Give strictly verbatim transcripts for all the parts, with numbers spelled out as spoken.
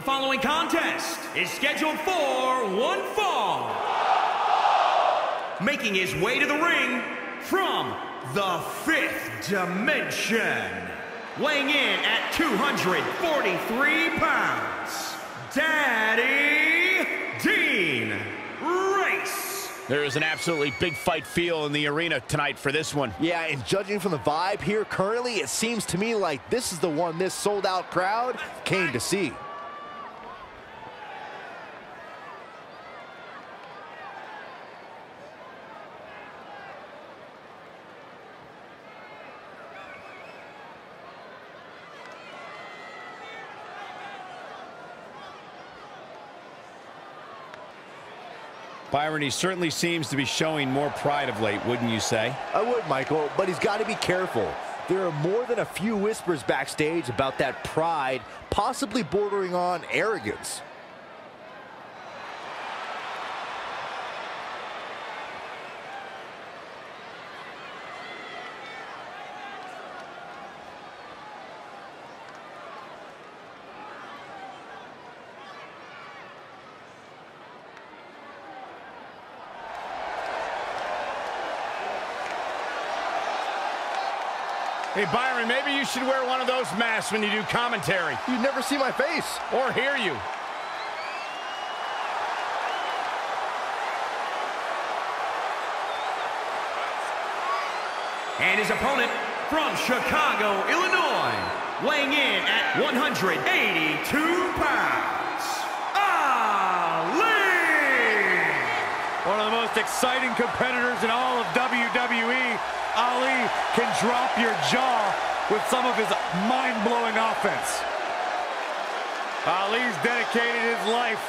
The following contest is scheduled for one fall. Making his way to the ring from the fifth dimension. Weighing in at two hundred forty-three pounds, Daddy Dean Rice. There is an absolutely big fight feel in the arena tonight for this one. Yeah, and judging from the vibe here currently, it seems to me like this is the one this sold-out crowd came to see. Byron, he certainly seems to be showing more pride of late, wouldn't you say? I would, Michael, but he's got to be careful. There are more than a few whispers backstage about that pride, possibly bordering on arrogance. Hey, Byron, maybe you should wear one of those masks when you do commentary. You'd never see my face. Or hear you. And his opponent from Chicago, Illinois, weighing in at one hundred eighty-two pounds, Ali! One of the most exciting competitors in all of W W E. Ali can drop your jaw with some of his mind-blowing offense. Ali's dedicated his life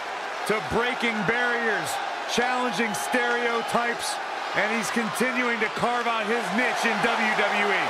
to breaking barriers, challenging stereotypes, and he's continuing to carve out his niche in W W E.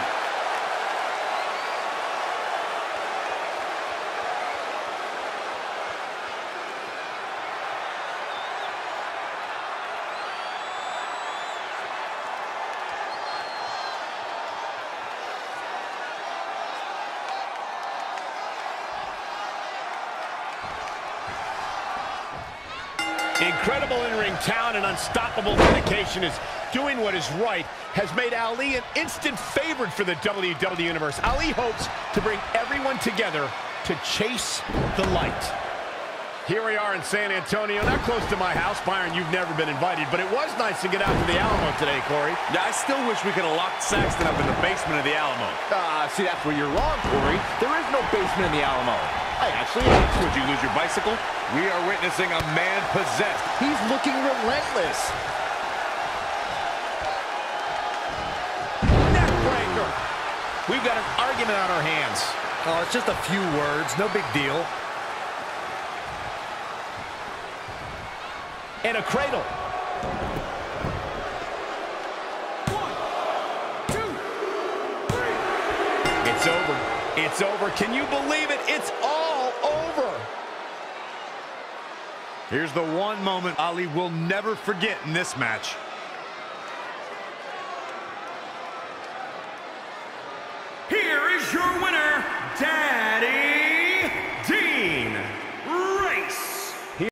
Incredible in-ring talent and unstoppable dedication is doing what is right has made Ali an instant favorite for the W W E Universe. Ali hopes to bring everyone together to chase the light. Here we are in San Antonio, not close to my house. Byron, you've never been invited, but it was nice to get out to the Alamo today, Corey. Now, I still wish we could have locked Saxton up in the basement of the Alamo. Ah, uh, see, that's where you're wrong, Corey. There is no basement in the Alamo. I actually am. Would you lose your bicycle? We are witnessing a man possessed. He's looking relentless. Neckbreaker. We've got an argument on our hands. Oh, it's just a few words. No big deal. And a cradle. One, two, three. It's over. It's over. Can you believe it? It's all over. Here's the one moment Ali will never forget in this match.